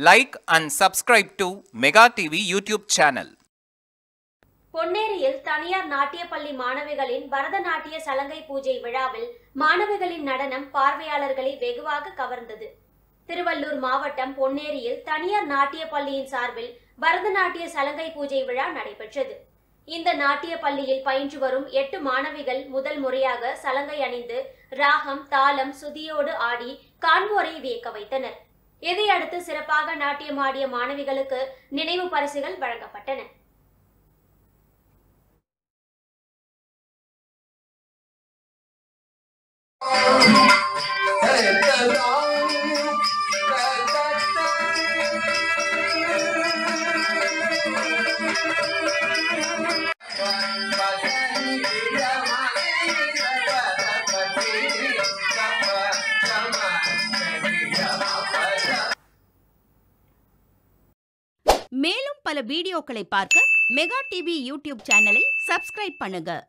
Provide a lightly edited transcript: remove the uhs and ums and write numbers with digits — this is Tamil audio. Like and subscribe to Mega TV YouTube channel. பொன்னேரியில் தனியார் நாட்டிய பள்ளி மாணவிகளின் பரதநாட்டிய சலங்கை பூஜை விழாவில் மாணவிகளின் நடனம் பார்வையாளர்களை வெகுவாக கவர்ந்தது. திருவள்ளூர் மாவட்டம் பொன்னேரியில் தனியார் நாட்டிய பள்ளியின் சார்பில் பரதநாட்டிய சலங்கை பூஜை விழா நடைபெற்றது. இந்த நாட்டிய பள்ளியில் பயின்று வரும் 8 மாணவிகள் முதல் முறையாக சலங்கை அணிந்து ராகம் தாளம் சுதியோடு ஆடி காண்போரை வியக்க வைத்தனர். இதையடுத்து சிறப்பாக நாட்டியமாடிய மாணவிகளுக்கு நினைவு பரிசுகள் வழங்கப்பட்டன. மேலும் பல வீடியோக்களை பார்க்க மெகா டிவி YouTube சேனலை சப்ஸ்கிரைப் பண்ணுங்க.